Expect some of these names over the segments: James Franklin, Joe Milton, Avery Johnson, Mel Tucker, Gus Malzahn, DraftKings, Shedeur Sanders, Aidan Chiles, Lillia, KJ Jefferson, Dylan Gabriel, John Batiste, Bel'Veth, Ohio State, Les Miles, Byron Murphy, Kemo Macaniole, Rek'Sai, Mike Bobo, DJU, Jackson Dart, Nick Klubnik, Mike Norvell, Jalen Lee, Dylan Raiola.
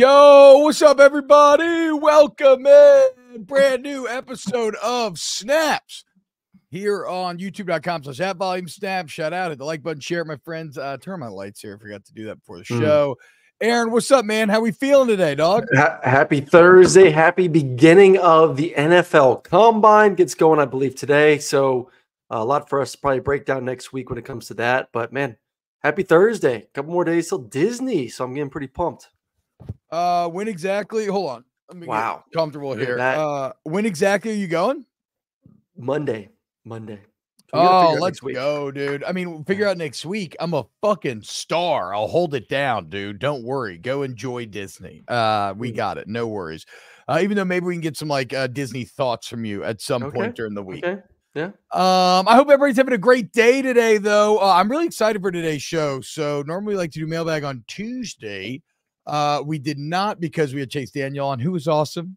Yo, what's up, everybody? Welcome in. Brand new episode of Snaps here on youtube.com/@volume snap. Shout out, hit the like button, share it, my friends. Turn on my lights here. I forgot to do that before the show. Aaron, what's up, man? How we feeling today, dog? Happy Thursday. Happy beginning of the NFL Combine. Gets going, I believe, today. So a lot for us to probably break down next week when it comes to that. But, man, happy Thursday. A couple more days till Disney, so I'm getting pretty pumped. When exactly? Hold on. Let me get comfortable here. When exactly are you going? Monday. Oh, let's go, dude. I mean, figure out next week. I'm a fucking star. I'll hold it down, dude. Don't worry. Go enjoy Disney. We got it. No worries. Even though maybe we can get some like Disney thoughts from you at some point during the week. Okay. Yeah. I hope everybody's having a great day today, though. I'm really excited for today's show. So normally we like to do mailbag on Tuesday. We did not because we had Chase Daniel on, who was awesome.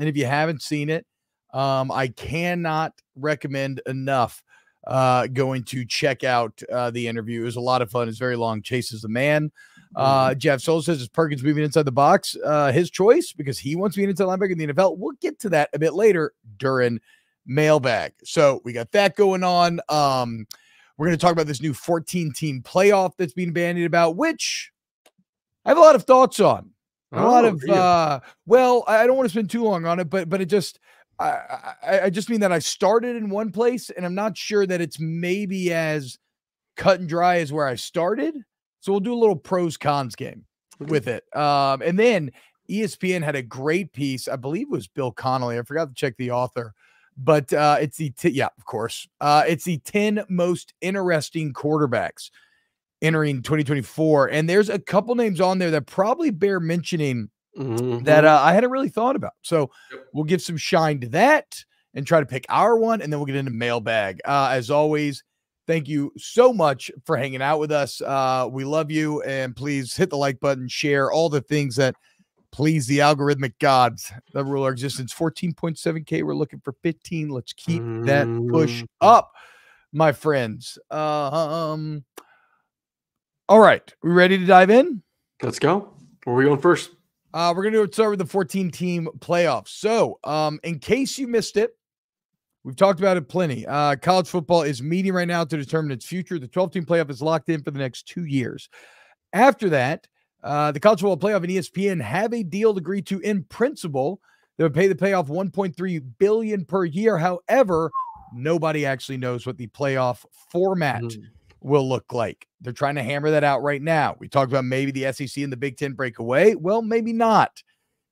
And if you haven't seen it, I cannot recommend enough going to check out the interview. It was a lot of fun. It's very long. Chase is the man. Jeff Sol says, is Perkins moving inside the box? His choice because he wants to be an inside linebacker in the NFL. We'll get to that a bit later during mailbag. So we got that going on. We're going to talk about this new 14-team playoff that's being bandied about, which I have a lot of thoughts on. A lot of, well, I don't want to spend too long on it, but it just, I just mean that I started in one place and I'm not sure that it's maybe as cut and dry as where I started. So we'll do a little pros cons game with it. And then ESPN had a great piece. I believe it was Bill Connelly. I forgot to check the author, but it's the, it's the 10 most interesting quarterbacks entering 2024, and there's a couple names on there that probably bear mentioning that I hadn't really thought about. So we'll give some shine to that and try to pick our one, and then we'll get into mailbag. As always, thank you so much for hanging out with us. We love you, and please hit the like button, share all the things that please the algorithmic gods that rule our existence. 14.7K. We're looking for 15. Let's keep that push up, my friends. All right, we ready to dive in? Let's go. Where are we going first? We're going to start with the 14-team playoffs. So in case you missed it, we've talked about it plenty. College football is meeting right now to determine its future. The 12-team playoff is locked in for the next 2 years. After that, the college football playoff and ESPN have a deal agreed to in principle that would pay the playoff $1.3 billion per year. However, nobody actually knows what the playoff format will look like. They're trying to hammer that out right now. We talked about maybe the SEC and the Big Ten break away. Well, maybe not,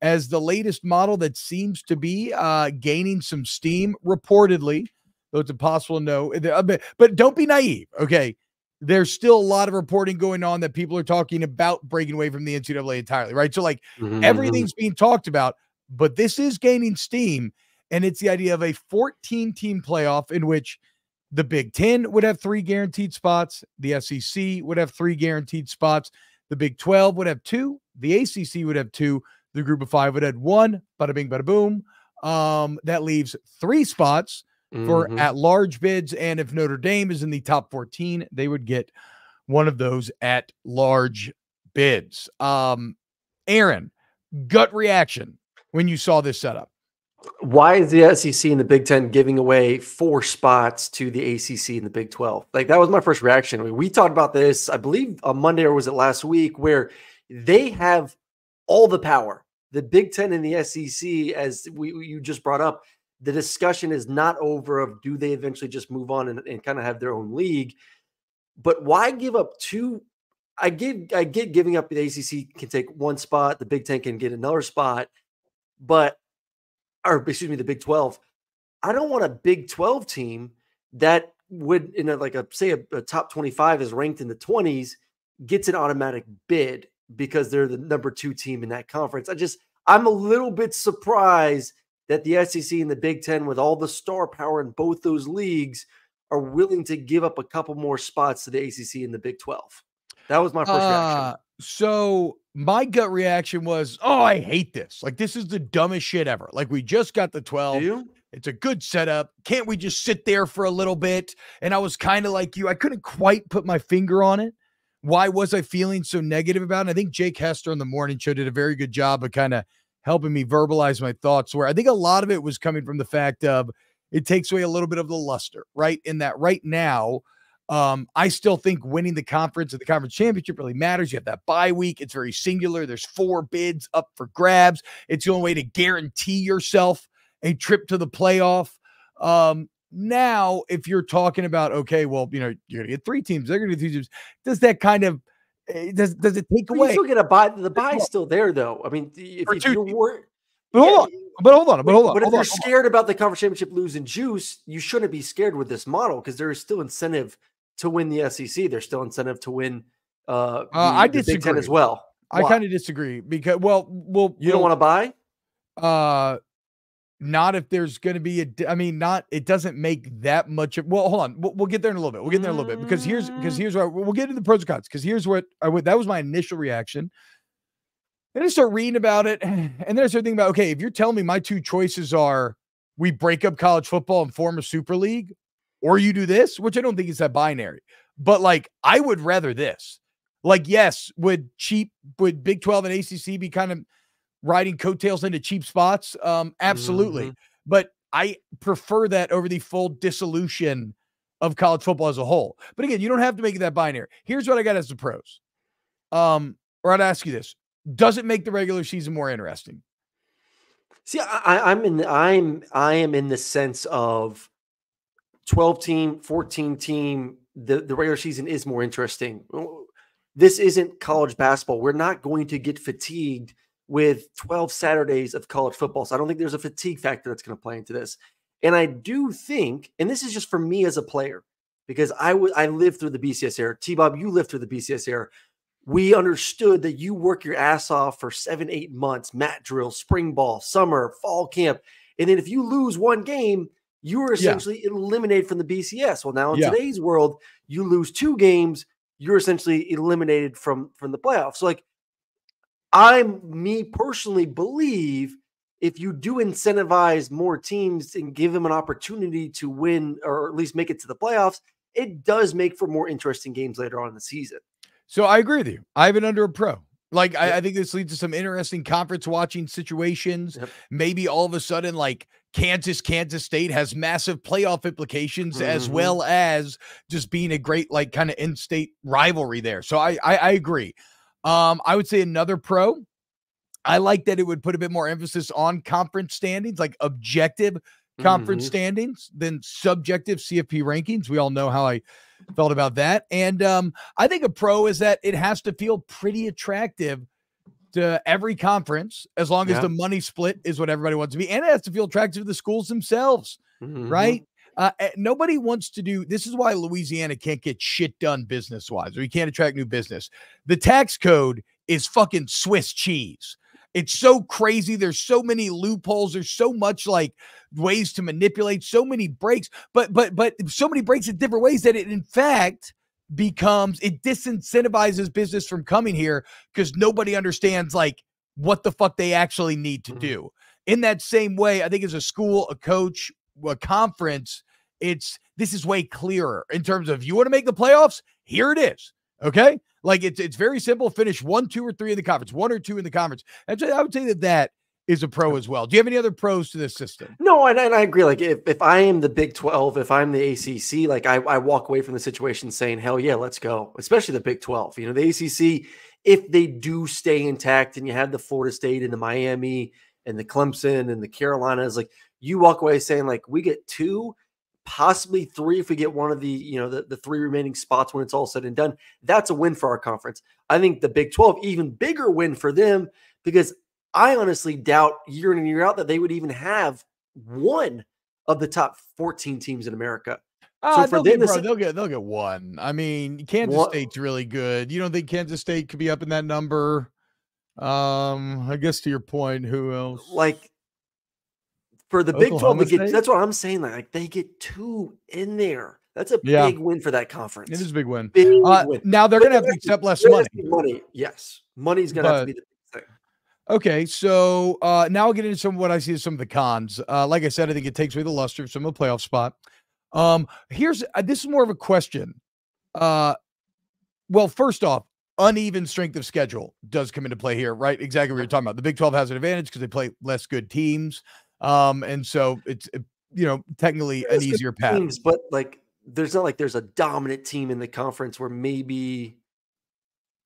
as the latest model that seems to be gaining some steam reportedly, though it's impossible to know. But don't be naive, okay? There's still a lot of reporting going on that people are talking about breaking away from the NCAA entirely, right? So, like, everything's being talked about, but this is gaining steam, and it's the idea of a 14-team playoff in which the Big Ten would have 3 guaranteed spots. The SEC would have 3 guaranteed spots. The Big 12 would have 2. The ACC would have 2. The Group of 5 would have 1. Bada bing, bada boom. That leaves 3 spots for at-large bids. And if Notre Dame is in the top 14, they would get one of those at-large bids. Aaron, gut reaction when you saw this setup. Why is the SEC and the Big Ten giving away 4 spots to the ACC and the Big 12? Like, that was my first reaction. I mean, we talked about this, I believe, on Monday, or was it last week, where they have all the power. The Big Ten and the SEC, as you just brought up, the discussion is not over of do they eventually just move on and kind of have their own league. But why give up 2? I get giving up. The ACC can take 1 spot. The Big Ten can get another spot. But the Big 12. I don't want a Big 12 team that would, in a top 25 is ranked in the 20s, gets an automatic bid because they're the number 2 team in that conference. I'm a little bit surprised that the SEC and the Big 10, with all the star power in both those leagues, are willing to give up a couple more spots to the ACC and the Big 12. That was my first reaction. So my gut reaction was, oh, I hate this. Like, this is the dumbest shit ever. Like, we just got the 12. It's a good setup. Can't we just sit there for a little bit? And I was kind of like you. I couldn't quite put my finger on it, why was I feeling so negative about it? I think Jake Hester on the morning show did a very good job of kind of helping me verbalize my thoughts, where I think a lot of it was coming from the fact of it takes away a little bit of the luster, right? In that right now, I still think winning the conference and the conference championship really matters. You have that bye week. It's very singular. There's 4 bids up for grabs. It's the only way to guarantee yourself a trip to the playoff. Now, if you're talking about, okay, well, you know, you're going to get 3 teams, they're going to get 2 teams. Does that kind of, does it take away? You still get a bye. The bye is still there, though. I mean, if you're worried. But hold on. But if you're scared about the conference championship losing juice, you shouldn't be scared with this model, because there is still incentive to win the SEC. There's still incentive to win the Big Ten as well. Why? I kind of disagree, because, you don't want to buy? Not if there's going to be a, it doesn't make that much of, hold on. We'll get there in a little bit. We'll get there in a little bit, because here's where we'll get into the pros and cons. Cause here's what I would, that was my initial reaction. Then I start reading about it, and then I start thinking about, okay, if you're telling me my 2 choices are we break up college football and form a super league, or you do this, which I don't think is that binary, but like, I would rather this. Like, yes, would Big 12 and ACC be kind of riding coattails into cheap spots? Absolutely. But I prefer that over the full dissolution of college football as a whole. But again, you don't have to make it that binary. Here's what I got as the pros. Or I'd ask you this. Does it make the regular season more interesting? See, I am in the sense of 12 team, 14 team. The regular season is more interesting. This isn't college basketball. We're not going to get fatigued with 12 Saturdays of college football. So I don't think there's a fatigue factor that's going to play into this. And I do think, and this is just for me as a player, because I lived through the BCS era. T-Bob, you lived through the BCS era. We understood that you work your ass off for 7-8 months, mat drill, spring ball, summer, fall camp. And then if you lose one game, you are essentially eliminated from the BCS. Well, now in today's world, you lose 2 games, you're essentially eliminated from the playoffs. So like, me personally believe if you do incentivize more teams and give them an opportunity to win, or at least make it to the playoffs, it does make for more interesting games later on in the season. So I agree with you. I have it under a pro. Like, I think this leads to some interesting conference watching situations. Maybe all of a sudden, like, Kansas State has massive playoff implications, as well as just being a great, like, kind of in-state rivalry there. So I agree. I would say another pro, I like that it would put a bit more emphasis on conference standings, like objective conference standings than subjective CFP rankings. We all know how I felt about that. And I think a pro is that it has to feel pretty attractive to every conference, as long as the money split is what everybody wants to be. And it has to feel attractive to the schools themselves, right? Nobody wants to do, this is why Louisiana can't get shit done business-wise, or you can't attract new business. The tax code is fucking Swiss cheese. It's so crazy. There's so many loopholes. There's so much like ways to manipulate, so many breaks, but so many breaks in different ways that it in fact becomes, it disincentivizes business from coming here, because nobody understands like what the fuck they actually need to do. In that same way, I think as a school, a coach, a conference, this is way clearer in terms of, you want to make the playoffs? Here it is. Okay. Like it's very simple. Finish 1, 2, or 3 in the conference, 1 or 2 in the conference. And I would say that that is a pro as well. Do you have any other pros to this system? No, and I agree. Like if I am the Big 12, if I'm the ACC, like I walk away from the situation saying, hell yeah, let's go. Especially the Big 12, you know, the ACC, if they do stay intact and you have the Florida State and the Miami and the Clemson and the Carolinas, like you walk away saying like, we get 2, possibly 3 if we get one of the, you know, the 3 remaining spots when it's all said and done. That's a win for our conference. I think the Big 12, even bigger win for them, because I honestly doubt year in and year out that they would even have one of the top 14 teams in America. So for them, they'll get one. I mean, Kansas State's really good. You don't think Kansas State could be up in that number? I guess to your point, who else? Like, for the Big 12, to get, that's what I'm saying. Like they get 2 in there. That's a big win for that conference. It is a big win. Big win. Now they're going to have to accept less money. Yes. Money's going to have to be the big thing. Okay. So now I'll get into some of what I see as some of the cons. Like I said, I think it takes away the luster of some of the playoff spot. This is more of a question. Well, first off, uneven strength of schedule does come into play here, right? Exactly what you're talking about. The Big 12 has an advantage because they play less good teams. And so it's, you know, technically an easier path. But like, there's not like there's a dominant team in the conference where maybe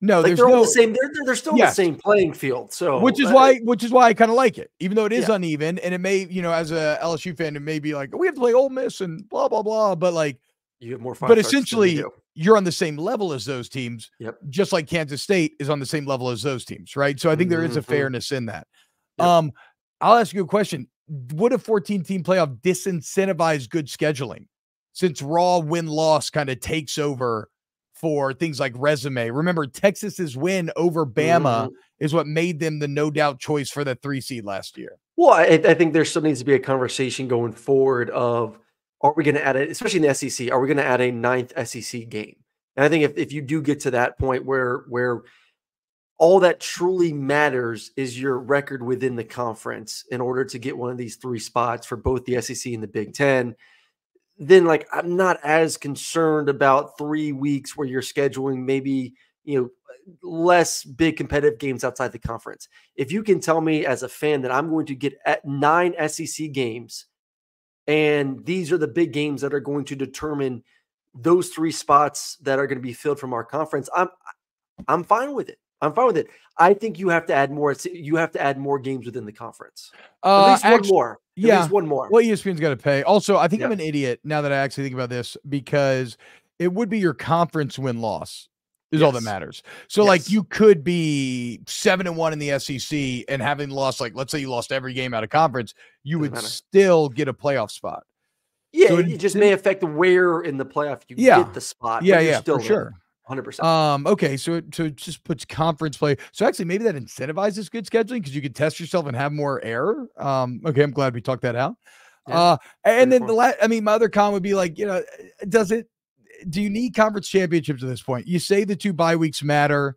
no, like they're all the same. They're still the same playing field. So which is why I kind of like it, even though it is uneven, and it may, you know, as a LSU fan, it may be like we have to play Ole Miss and blah blah blah. But like you have more fun. But essentially, you're on the same level as those teams. Yep. Just like Kansas State is on the same level as those teams, right? So I think there is a fairness in that. Yep. I'll ask you a question. Would a 14-team playoff disincentivize good scheduling, since raw win-loss kind of takes over for things like resume? Remember, Texas's win over Bama is what made them the no-doubt choice for the 3 seed last year. Well, I think there still needs to be a conversation going forward of, are we going to add it, especially in the SEC, are we going to add a 9th SEC game? And I think if you do get to that point where all that truly matters is your record within the conference in order to get one of these 3 spots for both the SEC and the Big Ten, then like I'm not as concerned about 3 weeks where you're scheduling maybe, you know, less big competitive games outside the conference. If you can tell me as a fan that I'm going to get at 9 SEC games and these are the big games that are going to determine those 3 spots that are going to be filled from our conference, I'm fine with it. I'm fine with it. I think you have to add more. You have to add more games within the conference. At least one more. Yeah, at least one more. Well, ESPN's got to pay. Also, I think I'm an idiot now that I actually think about this, because it would be your conference win loss is all that matters. So, like, you could be 7-1 in the SEC and having lost, like, let's say you lost every game out of conference, you would still get a playoff spot. Yeah, so it just may affect where in the playoff you get the spot. Yeah, yeah, still for sure. 100%. Okay. So it just puts conference play. So actually maybe that incentivizes good scheduling, because you could test yourself and have more error. Okay. I'm glad we talked that out. Yeah, and then the last, I mean, my other con would be like, you know, do you need conference championships at this point? You say the 2 bye weeks matter.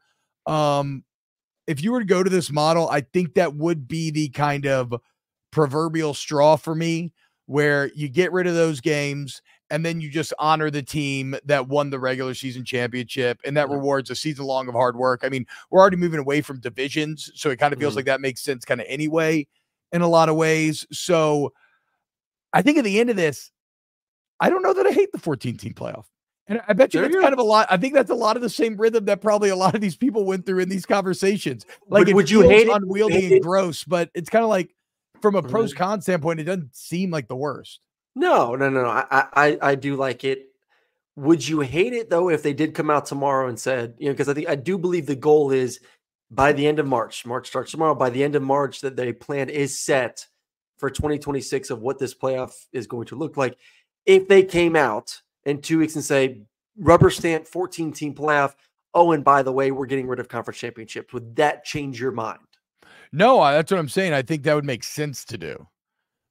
If you were to go to this model, I think that would be the kind of proverbial straw for me, where you get rid of those games and then you just honor the team that won the regular season championship, and that rewards a season long of hard work. I mean, we're already moving away from divisions, so it kind of feels like that makes sense kind of anyway in a lot of ways. So I think at the end of this, I don't know that I hate the 14-team playoff. And I bet you that's kind of a lot. I think that's a lot of the same rhythm that probably a lot of these people went through in these conversations. Like, would you hate it? Unwieldy and gross, but it's kind of like, from a pros con standpoint, it doesn't seem like the worst. No. I do like it. Would you hate it though if they did come out tomorrow and said, you know, because I do believe the goal is by the end of March — March starts tomorrow — by the end of March, that the plan is set for 2026 of what this playoff is going to look like. If they came out in 2 weeks and say, rubber stamp 14-team playoff, oh, and by the way, we're getting rid of conference championships, would that change your mind? No, that's what I'm saying. I think that would make sense to do.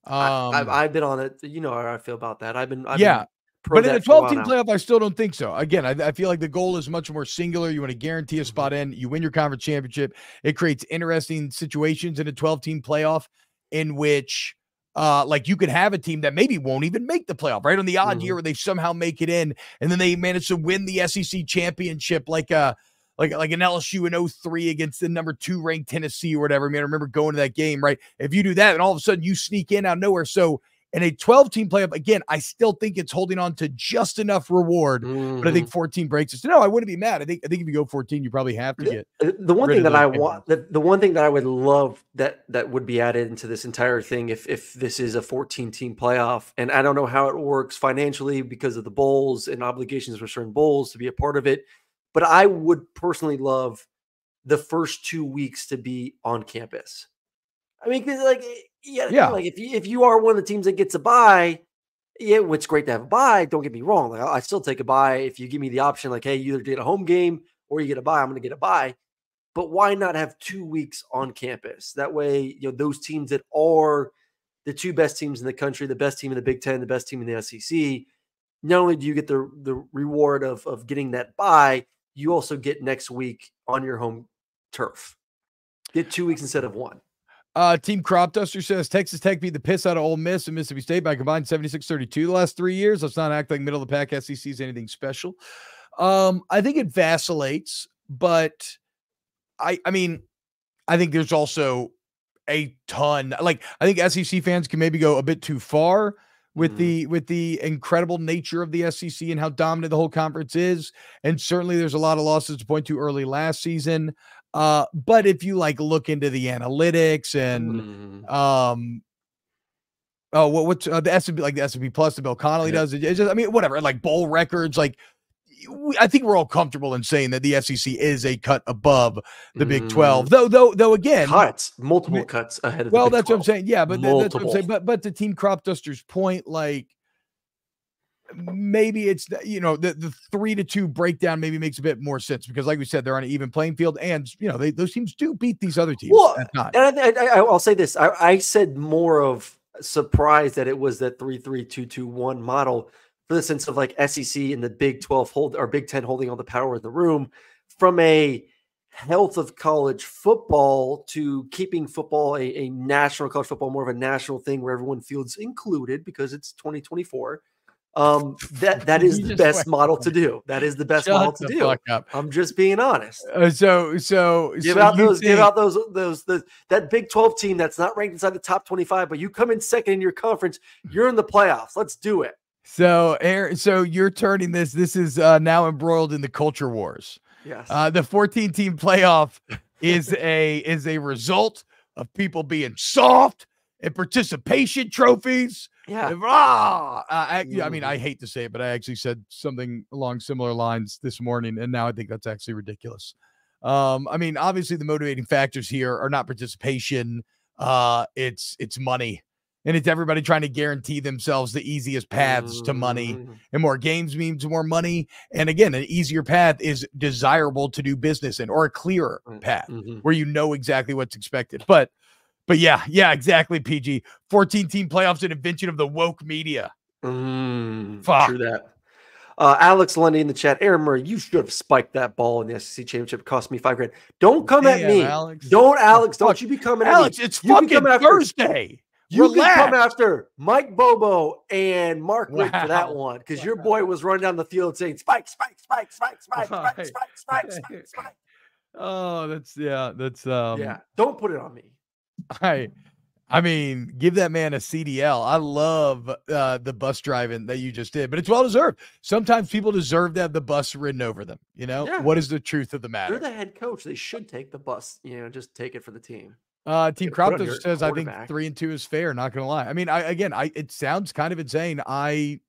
I've been on it. You know how I feel about that. I've been but in the 12-team playoff, I still don't think so. Again, I feel like the goal is much more singular. You want to guarantee a spot in. You win your conference championship. It creates interesting situations in a 12-team playoff in which, like, you could have a team that maybe won't even make the playoff, right? On the odd year where they somehow make it in, and then they manage to win the SEC championship, like an LSU in 03 against the number 2 ranked Tennessee or whatever. I mean, I remember going to that game, right? If you do that, and all of a sudden you sneak in out of nowhere. So in a 12-team playoff, again, I still think it's holding on to just enough reward, but I think 14 breaks it. So no, I wouldn't be mad. I think if you go 14, you probably have to get the one thing that I would love that would be added into this entire thing, if this is a 14-team playoff, and I don't know how it works financially because of the bowls and obligations for certain bowls to be a part of it, but I would personally love the first 2 weeks to be on campus. I mean, like, like if you are one of the teams that gets a bye, it's great to have a bye. Don't get me wrong. Like, I still take a bye if you give me the option. Like, hey, you either get a home game or you get a bye. I'm going to get a bye. But why not have 2 weeks on campus? That way, you know, those teams that are the 2 best teams in the country, the best team in the Big Ten, the best team in the SEC, not only do you get the reward of getting that bye, you also get next week on your home turf. Get 2 weeks instead of 1. Team Crop Duster says Texas Tech beat the piss out of Ole Miss and Mississippi State by combined 76-32 the last 3 years. Let's not act like middle of the pack SEC is anything special. I think it vacillates, but I mean, I think there's also a ton, like, I think SEC fans can maybe go a bit too far with the incredible nature of the SEC and how dominant the whole conference is. And certainly there's a lot of losses to point to early last season. But if you like look into the analytics and, oh, what's the S&P, like the S&P Plus, the Bill Connelly does it. It's just, I mean, whatever, like bowl records, like I think we're all comfortable in saying that the SEC is a cut above the Big 12, though again, cuts, multiple cuts ahead of the Big 12. That's what I'm saying. Yeah, but that's what I'm saying. But to Team Crop Duster's point, like maybe it's, you know, the 3-2 breakdown maybe makes a bit more sense because, like we said, they're on an even playing field, and you know those teams do beat these other teams. Well, and I'll say this: I said more of surprise that it was that 3-3-2-2-1 model. For the sense of like SEC and the Big 12 hold or Big 10 holding all the power in the room, from a health of college football to keeping football a national college football, more of a national thing where everyone feels included because it's 2024. That is the best model to do. That is the best model to do. I'm just being honest. So give out those that Big 12 team that's not ranked inside the top 25, but you come in second in your conference, you're in the playoffs. Let's do it. So, Aaron, so you're turning this. This is now embroiled in the culture wars. Yes. The 14-team playoff is a result of people being soft and participation trophies. Yeah. I mean, I hate to say it, but I actually said something along similar lines this morning, and now I think that's actually ridiculous. I mean, obviously, the motivating factors here are not participation. It's money. And it's everybody trying to guarantee themselves the easiest paths to money, and more games means more money. And again, an easier path is desirable to do business in, or a clearer path where you know exactly what's expected. But yeah, exactly. PG 14-team playoffs, an invention of the woke media. Fuck. True that. Alex Lundy in the chat. Aaron Murray, you should have spiked that ball in the SEC championship. It cost me $5 grand. Don't come at me, Alex. Don't, Alex. Don't you be coming at me, Alex. It's fucking Thursday. You can come after Mike Bobo and Mark Wick for that one, because your boy was running down the field saying spike, spike, spike, spike, spike, spike, spike, spike, spike, spike. Oh, that's yeah. Don't put it on me. I mean, give that man a CDL. I love the bus driving that you just did, but it's well deserved. Sometimes people deserve to have the bus ridden over them. You know, what is the truth of the matter? You're the head coach. They should take the bus. You know, just take it for the team. Team Crop Duster says, I think 3-2 is fair. Not going to lie. I mean, again, it sounds kind of insane. I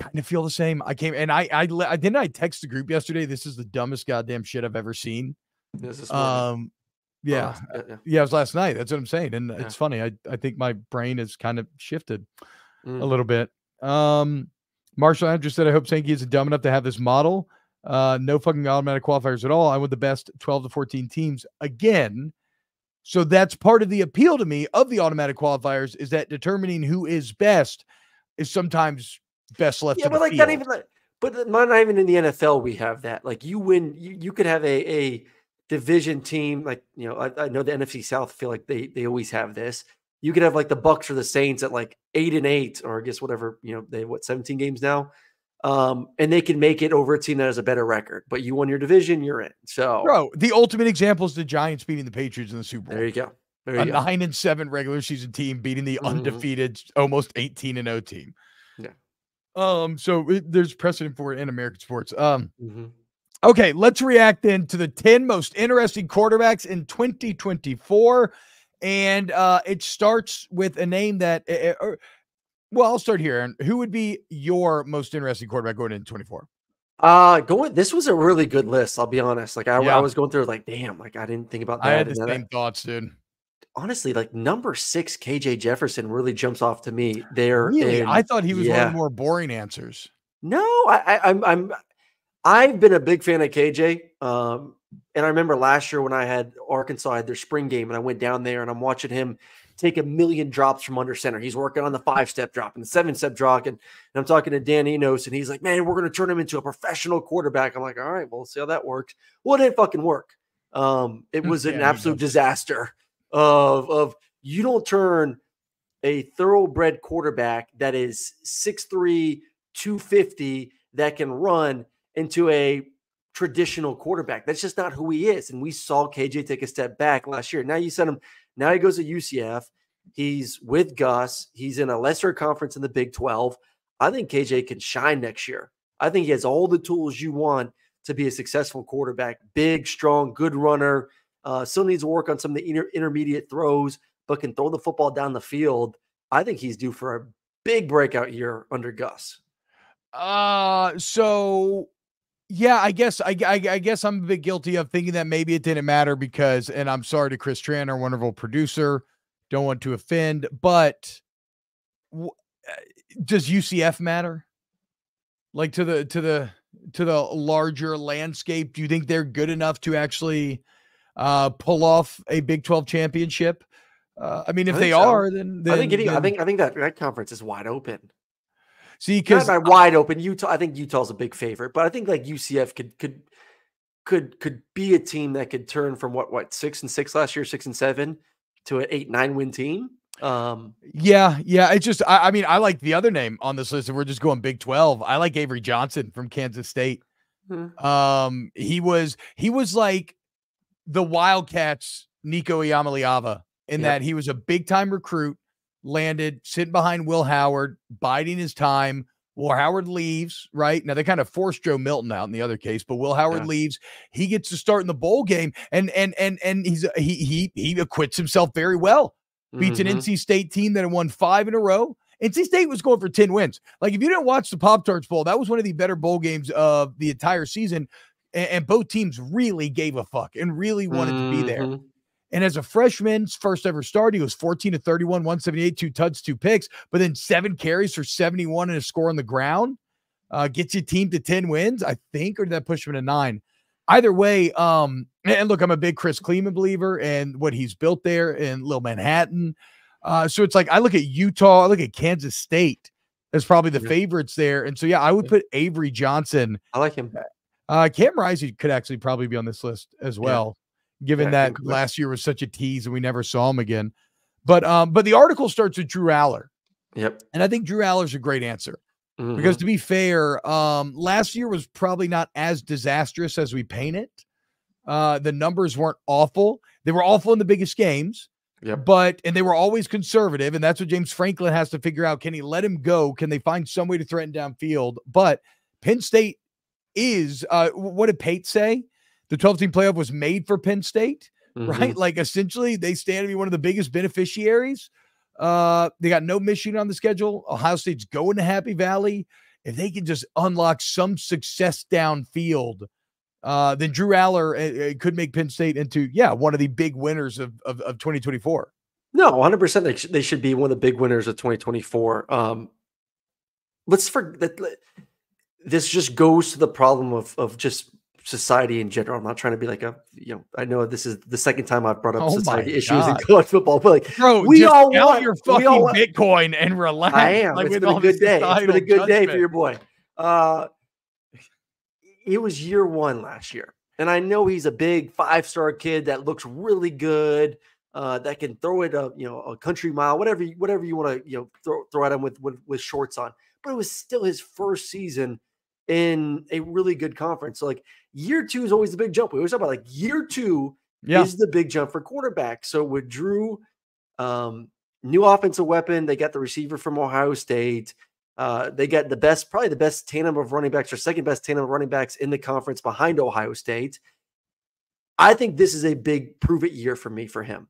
kind of feel the same. I text the group yesterday. This is the dumbest goddamn shit I've ever seen. This is yeah, it was last night. That's what I'm saying. And it's funny. I think my brain has kind of shifted a little bit. Marshall Andrews said, I hope Sankey isn't dumb enough to have this model. No fucking automatic qualifiers at all. I want the best 12 to 14 teams again. So that's part of the appeal to me of the automatic qualifiers, is that determining who is best is sometimes best left. Yeah, but like not even, but not even in the NFL we have that. Like you win, you could have a division team, like you know, I know the NFC South feel like they always have this. You could have like the Bucks or the Saints at like 8-8, or I guess whatever, you know, they 17 games now. And they can make it over a team that has a better record, but you won your division, you're in. So, bro, the ultimate example is the Giants beating the Patriots in the Super Bowl. There you go. There you go. 9-7 regular season team beating the undefeated, almost 18-0 team. Yeah. So there's precedent for it in American sports. Okay, let's react then to the 10 most interesting quarterbacks in 2024, and it starts with a name that. Well, I'll start here. And who would be your most interesting quarterback going into 24? This was a really good list. I'll be honest. Like I was going through like, damn, like I didn't think about that. I had the same thoughts, dude. Honestly, like number 6, KJ Jefferson really jumps off to me there. Really? I thought he was one of the more boring answers. No, I've been a big fan of KJ. And I remember last year when Arkansas had their spring game and I went down there and I'm watching him take a million drops from under center. He's working on the 5-step drop and the 7-step drop. And I'm talking to Dan Enos, and he's like, man, we're going to turn him into a professional quarterback. I'm like, all right, well, let's see how that works. Well, it didn't fucking work. It was an absolute disaster of you don't turn a thoroughbred quarterback that is 6'3", 250, that can run into a traditional quarterback. That's just not who he is. And we saw KJ take a step back last year. Now you send him, now he goes to UCF. He's with Gus. He's in a lesser conference in the Big 12. I think KJ can shine next year. I think he has all the tools you want to be a successful quarterback. Big, strong, good runner. Still needs to work on some of the intermediate throws, but can throw the football down the field. I think he's due for a big breakout year under Gus. So yeah, I guess I'm a bit guilty of thinking that maybe it didn't matter because, and I'm sorry to Chris Tran, our wonderful producer, don't want to offend, but does UCF matter? Like to the larger landscape, do you think they're good enough to actually pull off a Big 12 championship? I mean, if they are, then I think that conference is wide open. See, because wide open, Utah. I think Utah's a big favorite, but I think like UCF could be a team that could turn from what 6-6 last year, 6-7 to an 8-9 win team. Yeah. It's just, I mean, I like the other name on this list. If we're just going Big 12, I like Avery Johnson from Kansas State. Mm-hmm. He was like the Wildcats Nico Iamaleava in that he was a big time recruit, landed, sitting behind Will Howard, biding his time. Will Howard leaves, right? Now they kind of forced Joe Milton out in the other case, but Will Howard leaves. He gets to start in the bowl game, and he acquits himself very well. Beats an NC State team that had won 5 in a row. NC State was going for 10 wins. Like, if you didn't watch the Pop-Tarts Bowl, that was one of the better bowl games of the entire season, and both teams really gave a fuck and really wanted to be there. And as a freshman's first ever start, he was 14-31, 178, 2 TDs, 2 picks, but then 7 carries for 71 and a score on the ground. Gets your team to 10 wins, I think, or did that push him to 9? Either way, and look, I'm a big Chris Kleeman believer and what he's built there in Little Manhattan. So it's like I look at Utah, I look at Kansas State as probably the favorites there. And so, yeah, I would put Avery Johnson. I like him. Cam Rising could actually probably be on this list as well, given that last year was such a tease and we never saw him again. But the article starts with Drew Allar. Yep. And I think Drew Allar's a great answer. Because to be fair, last year was probably not as disastrous as we paint it. The numbers weren't awful. They were awful in the biggest games, and they were always conservative. And that's what James Franklin has to figure out. Can he let him go? Can they find some way to threaten downfield? But Penn State is, what did Pate say? The 12-team playoff was made for Penn State, right? Like, essentially, they stand to be one of the biggest beneficiaries. They got no Michigan on the schedule. Ohio State's going to Happy Valley. If they can just unlock some success downfield, then Drew Allar could make Penn State into, one of the big winners of 2024. No, 100%. They should be one of the big winners of 2024. Let's forget that. This just goes to the problem of just society in general. I'm not trying to be like I know this is the second time I've brought up society issues in college football, but like, bro, we all want your fucking Bitcoin and relax. I am. Like, it's been a good day. It's been a good day for your boy. It was year one last year, and I know he's a big 5-star kid that looks really good, that can throw it a country mile, whatever you want to throw at him with shorts on. But it was still his first season in a really good conference. So like, year two is always the big jump. We always talk about like year two is the big jump for quarterback. So with Drew, new offensive weapon, they got the receiver from Ohio State. They got probably the best tandem of running backs, or second best tandem of running backs in the conference behind Ohio State. I think this is a big prove it year for him.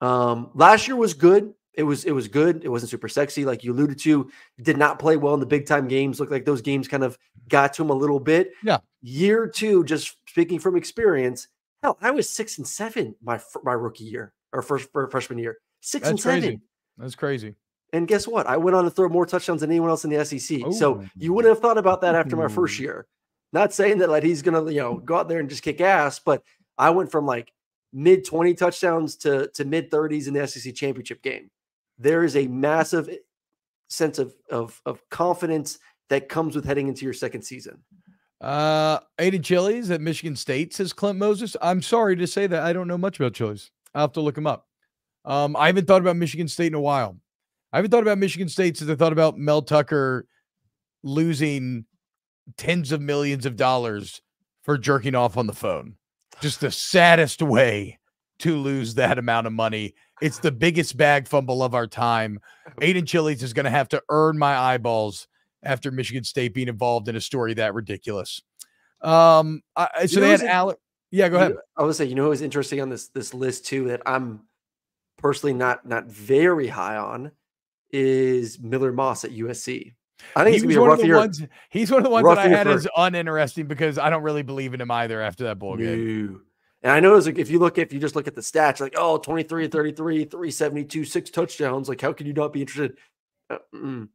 Last year was good. It was good. It wasn't super sexy, like you alluded to. Did not play well in the big time games. Looked like those games kind of got to him a little bit. Yeah. Year two, just speaking from experience, hell, I was 6-7 my rookie year or freshman year. 6-7. Crazy. That's crazy. And guess what? I went on to throw more touchdowns than anyone else in the SEC. Ooh. So you wouldn't have thought about that after my first year. Not saying that like he's gonna go out there and just kick ass, but I went from like mid-20 touchdowns to mid-30s in the SEC championship game. There is a massive sense of confidence that comes with heading into your second season. Aidan Chiles at Michigan State, says Clint Moses. I'm sorry to say that I don't know much about Chiles. I'll have to look him up. I haven't thought about Michigan State in a while. I haven't thought about Michigan State since I thought about Mel Tucker losing tens of millions of dollars for jerking off on the phone. Just the saddest way to lose that amount of money. It's the biggest bag fumble of our time. Aidan Chiles is going to have to earn my eyeballs after Michigan State being involved in a story that ridiculous. So they had Alex. Yeah, go ahead. I was saying, you know, it was interesting on this list too, that I'm personally not very high on, is Miller Moss at USC. I think he's going to be a rough year. He's one of the ones that I had as uninteresting because I don't really believe in him either after that bowl game. And I know, like, if you just look at the stats, like, oh, 23, 33, 372, 6 touchdowns. Like, how can you not be interested? It's going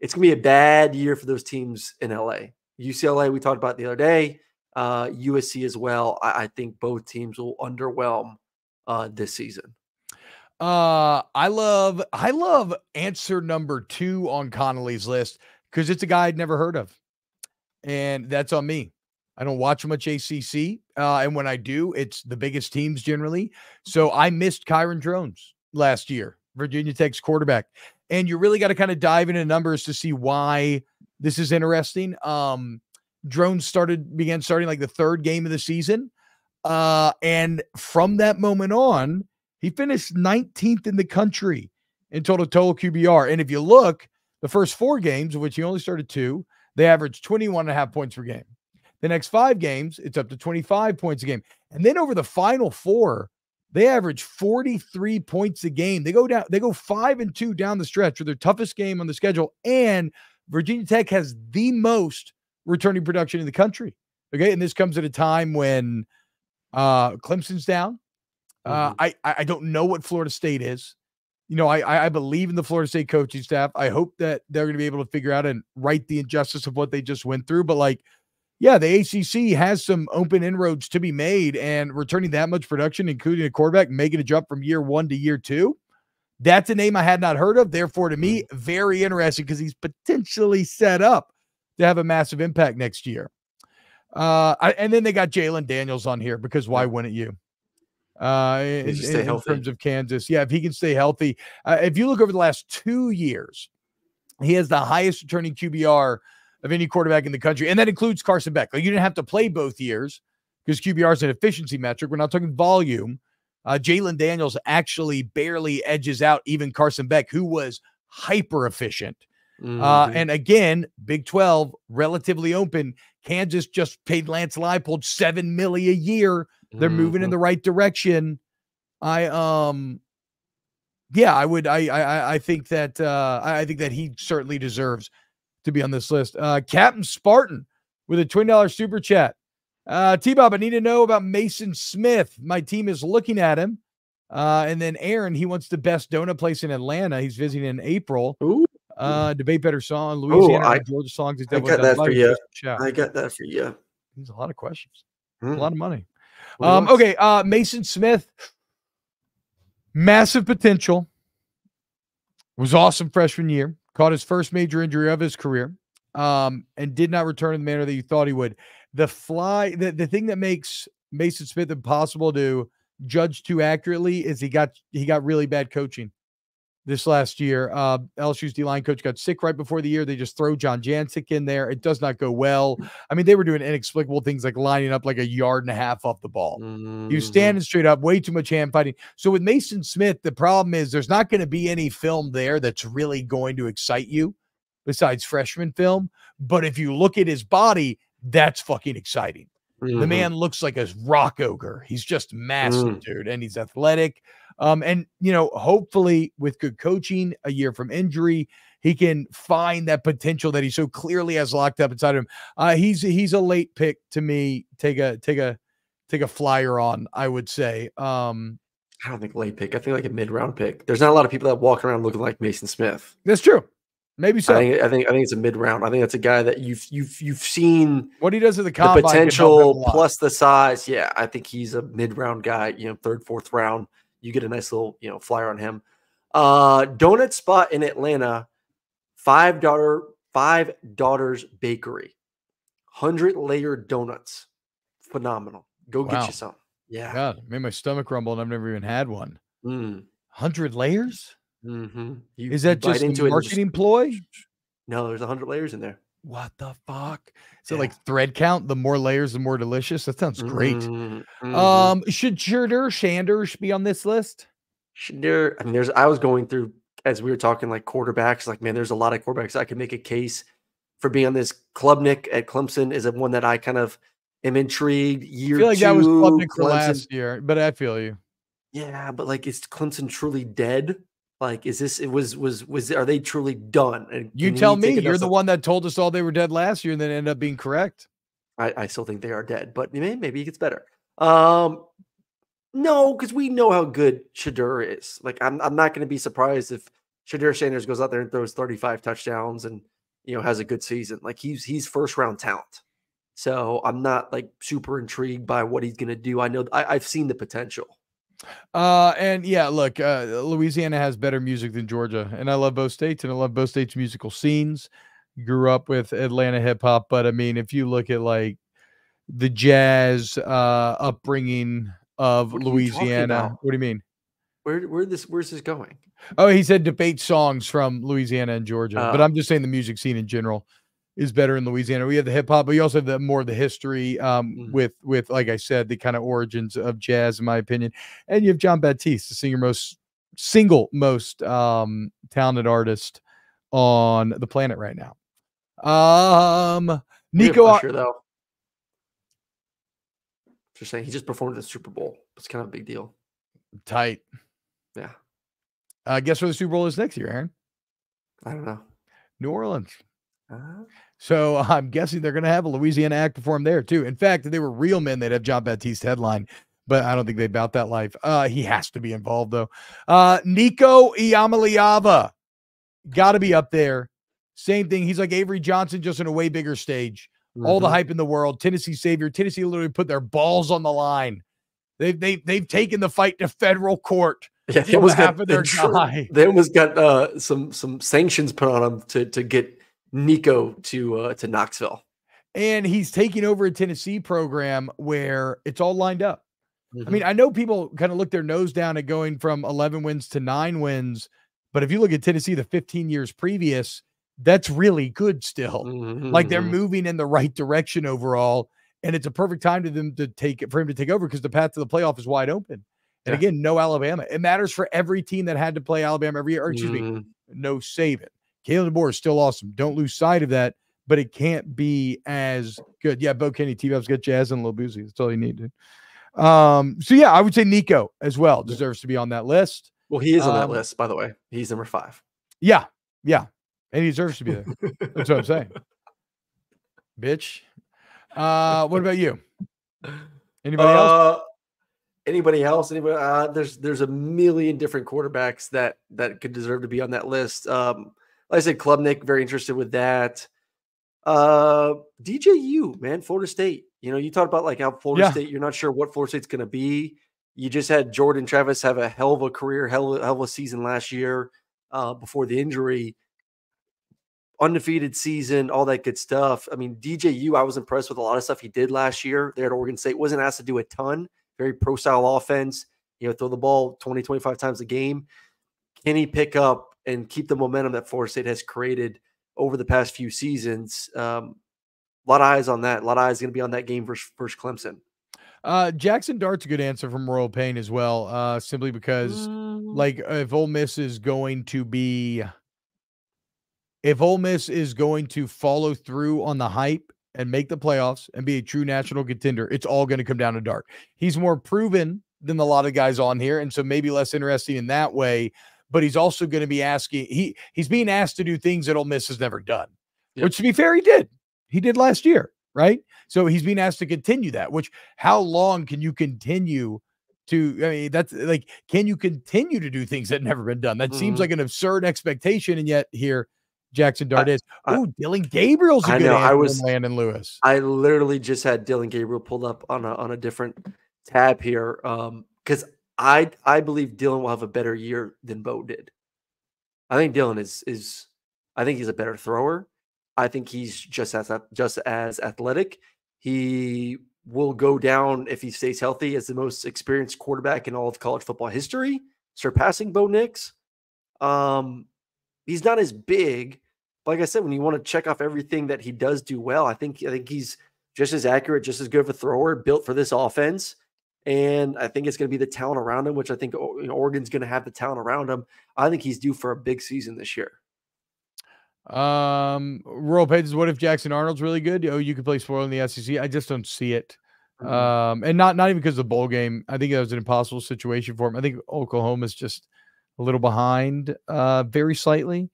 to be a bad year for those teams in LA. UCLA, we talked about the other day. USC as well. I think both teams will underwhelm this season. I love answer number 2 on Connelly's list because it's a guy I'd never heard of, and that's on me. I don't watch much ACC, and when I do, it's the biggest teams generally. So I missed Kyron Drones last year, Virginia Tech's quarterback, and you really got to kind of dive into numbers to see why this is interesting. Drones began starting like the third game of the season, and from that moment on, he finished 19th in the country in total QBR. And if you look, the first 4 games, of which he only started 2, they averaged 21.5 points per game. The next 5 games, it's up to 25 points a game. And then over the final 4, they average 43 points a game. They go 5-2 down the stretch with their toughest game on the schedule. And Virginia Tech has the most returning production in the country. Okay. And this comes at a time when Clemson's down. I don't know what Florida State is. You know, I believe in the Florida State coaching staff. I hope that they're going to be able to figure out and right the injustice of what they just went through. But, like, yeah, the ACC has some open inroads to be made, and returning that much production, including a quarterback, making a jump from year 1 to year 2, that's a name I had not heard of. Therefore, to me, very interesting because he's potentially set up to have a massive impact next year. And then they got Jalen Daniels on here because why wouldn't you? In terms of Kansas. Yeah, if he can stay healthy. If you look over the last 2 years, he has the highest returning QBR of any quarterback in the country, and that includes Carson Beck. Like, you didn't have to play both years because QBR is an efficiency metric. We're not talking volume. Jalen Daniels actually barely edges out even Carson Beck, who was hyper-efficient. And again, Big 12, relatively open. Kansas just paid Lance Leipold $7 million a year. They're moving in the right direction. I think that he certainly deserves to be on this list. Captain Spartan with a $20 super chat. T-Bob, I need to know about Mason Smith. My team is looking at him. And then Aaron, he wants the best donut place in Atlanta. He's visiting in April. Ooh. Debate better song, Louisiana, Georgia songs. I got that for you. I got that for you. There's a lot of questions. A lot of money. Okay, Mason Smith, massive potential, was awesome freshman year, caught his first major injury of his career, and did not return in the manner that you thought he would. The thing that makes Mason Smith impossible to judge too accurately is he got really bad coaching this last year. LSU's D-line coach got sick right before the year. They just throw John Jancic in there. It does not go well. I mean, they were doing inexplicable things like lining up like a 1.5 yards off the ball. He was standing straight up, way too much hand fighting. So with Mason Smith, the problem is there's not going to be any film there that's really going to excite you besides freshman film. But if you look at his body, that's fucking exciting. The man looks like a rock ogre. He's just massive, dude, and he's athletic. And, you know, hopefully with good coaching, a year from injury, he can find that potential that he so clearly has locked up inside of him. He's a late pick to me. Take a flyer on, I would say. I don't think late pick. I think like a mid-round pick. There's not a lot of people that walk around looking like Mason Smith. That's true. Maybe so. I think it's a mid-round. I think that's a guy that you've seen what he does at the combine, the potential plus the size. Yeah, I think he's a mid-round guy. You know, third, fourth round. You get a nice little, you know, flyer on him. Donut spot in Atlanta, Five Daughters Bakery, 100-layered donuts, phenomenal. Go get you some. Yeah, God, it made my stomach rumble, and I've never even had one. 100 layers? Is that just a marketing ploy? No, there's 100 layers in there. what the fuck? So like thread count, the more layers, the more delicious. That sounds great. Should Shedeur Sanders be on this list? Shedeur, I mean, there's, I was going through as we were talking like quarterbacks, like, man, there's a lot of quarterbacks. I could make a case for being on this. Klubnik at Clemson is one that I kind of am intrigued. Year I feel like two, that was Klubnik for last year, but I feel you. Yeah, but like, is Clemson truly dead? Like, is this, are they truly done? And you tell me, you're the one that told us all they were dead last year and then ended up being correct. I still think they are dead, but maybe it gets better. No, because we know how good Shedeur is. Like, I'm not going to be surprised if Shedeur Sanders goes out there and throws 35 touchdowns and, you know, has a good season. Like, he's first round talent. So I'm not like super intrigued by what he's going to do. I know I've seen the potential. And yeah, look, Louisiana has better music than Georgia, and I love both states, and I love both states' musical scenes. Grew up with Atlanta hip hop, but I mean, if you look at like the jazz upbringing of Louisiana, what do you mean? Where's this going? Oh, he said debate songs from Louisiana and Georgia, but I'm just saying the music scene in general is better in Louisiana. We have the hip hop, but you also have the more of the history with, like I said, the kind of origins of jazz, in my opinion. And you have John Batiste, the single most talented artist on the planet right now. Nico, though, just saying, he just performed at the Super Bowl. It's kind of a big deal. Tight, yeah. Guess where the Super Bowl is next year, Aaron? I don't know. New Orleans. So I'm guessing they're going to have a Louisiana act perform there too. In fact, if they were real men, they'd have John Batiste headline, but I don't think they'd bout that life. He has to be involved though. Nico Iamaleava got to be up there. Same thing. He's like Avery Johnson, just in a way bigger stage. All the hype in the world. Tennessee savior. Tennessee literally put their balls on the line. They've taken the fight to federal court. Yeah, they almost got some sanctions put on them to get Nico to Knoxville, and he's taking over a Tennessee program where it's all lined up. I mean, I know people kind of look their nose down at going from 11 wins to 9 wins, but if you look at Tennessee the 15 years previous, that's really good still. Like, they're moving in the right direction overall, and it's a perfect time to them to take over, because the path to the playoff is wide open. And again, no Alabama. It matters for every team that had to play Alabama every year. Or, excuse me, no Saban. Caleb DeBoer is still awesome. Don't lose sight of that, but it can't be as good. Yeah, Bo Kenny, T-Bob's got jazz and Lil Boozy. That's all you need, dude. So, yeah, I would say Nico as well deserves to be on that list. Well, he is on that list, by the way. He's number 5. Yeah, yeah. And he deserves to be there. That's what I'm saying. Bitch. What about you? Anybody else? Anybody else? Anybody? There's a million different quarterbacks that could deserve to be on that list. Like I said, Klubnik, very interested with that. DJU, man, Florida State. You know, you talked about like how Florida State, you're not sure what Florida State's going to be. You just had Jordan Travis have a hell of a career, hell of a season last year before the injury. Undefeated season, all that good stuff. I mean, DJU, I was impressed with a lot of stuff he did last year there at Oregon State. Wasn't asked to do a ton. Very pro-style offense. You know, throw the ball 20, 25 times a game. Can he pick up and keep the momentum that Florida State has created over the past few seasons? A lot of eyes on that. A lot of eyes going to be on that game versus Clemson. Jackson Dart's a good answer from Royal Payne as well, simply because, like, if Ole Miss is going to follow through on the hype and make the playoffs and be a true national contender, it's all going to come down to Dart. He's more proven than a lot of guys on here, and so maybe less interesting in that way. But he's also going to be asking, he's being asked to do things that Ole Miss has never done, which, to be fair, he did. He did last year, right? So he's being asked to continue that, which, how long can you continue to, I mean, that's like, can you continue to do things that have never been done? That seems like an absurd expectation. And yet here, Jackson Dart is. Oh, Dylan Gabriel's a good answer from Landon Lewis. I literally just had Dylan Gabriel pulled up on a different tab here. Because I believe Dylan will have a better year than Bo did. I think Dylan I think he's a better thrower. I think he's just as athletic. He will go down, if he stays healthy, as the most experienced quarterback in all of college football history, surpassing Bo Nix. He's not as big, like I said, when you want to check off everything that he does do well, I think he's just as accurate, just as good of a thrower, built for this offense. And I think it's going to be the talent around him, which I think Oregon's going to have the talent around him. I think he's due for a big season this year. Rural Page says, what if Jackson Arnold's really good? Oh, you could play spoiler in the SEC. I just don't see it. And not even because of the bowl game. I think that was an impossible situation for him. I think Oklahoma's just a little behind, very slightly,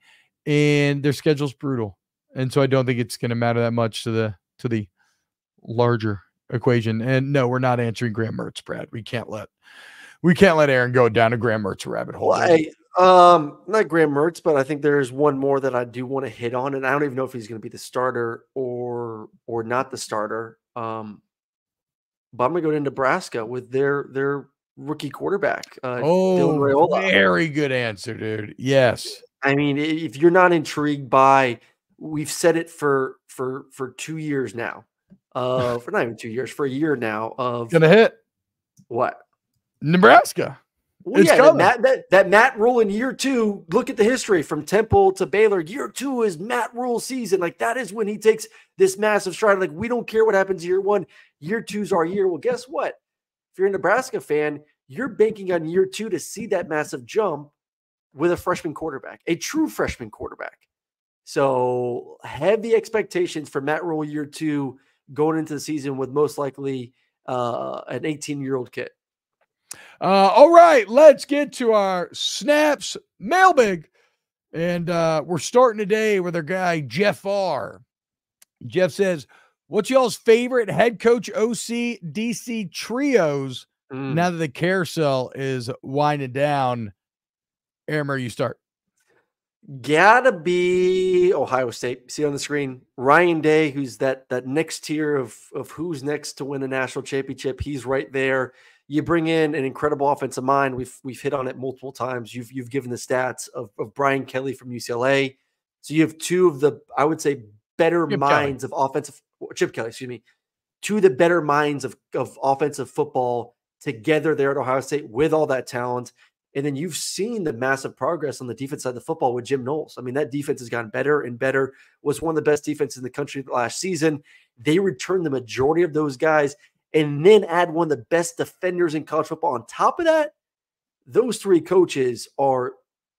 and their schedule's brutal. And so I don't think it's going to matter that much to the larger equation. And no, we're not answering Graham Mertz, Brad. We can't let Aaron go down a Graham Mertz rabbit hole. Not Graham Mertz, but I think there's one more that I do want to hit on, and I don't even know if he's going to be the starter or not the starter. But I'm going to go to Nebraska with their rookie quarterback. Dylan Raiola. Very good answer, dude. Yes. I mean, if you're not intrigued by, we've said it for 2 years now, for not even 2 years, for a year now, of going to hit what? Nebraska. Well, yeah, that Matt Rhule in year two, look at the history from Temple to Baylor. Year two is Matt Rhule season. Like, that is when he takes this massive stride. Like, we don't care what happens year one. Year two's our year. Well, guess what? If you're a Nebraska fan, you're banking on year two to see that massive jump with a freshman quarterback, a true freshman quarterback. So heavy expectations for Matt Rhule year two going into the season with most likely an 18-year-old kid. All right, let's get to our Snaps mailbag, and we're starting today with our guy Jeff R. Jeff says, "What's y'all's favorite head coach OC DC trios now that the carousel is winding down?" Aaron Murray, you start. Gotta be Ohio State. See on the screen, Ryan Day, who's that next tier of who's next to win a national championship. He's right there. You bring in an incredible offensive mind. We've hit on it multiple times. You've given the stats of Brian Kelly from UCLA. So you have two of the, I would say, better minds of offensive, Chip Kelly, excuse me, two of the better minds of offensive football together there at Ohio State with all that talent. And then you've seen the massive progress on the defense side of the football with Jim Knowles. I mean, that defense has gotten better and better. Was one of the best defenses in the country last season. They returned the majority of those guys, and then add one of the best defenders in college football on top of that. Those three coaches are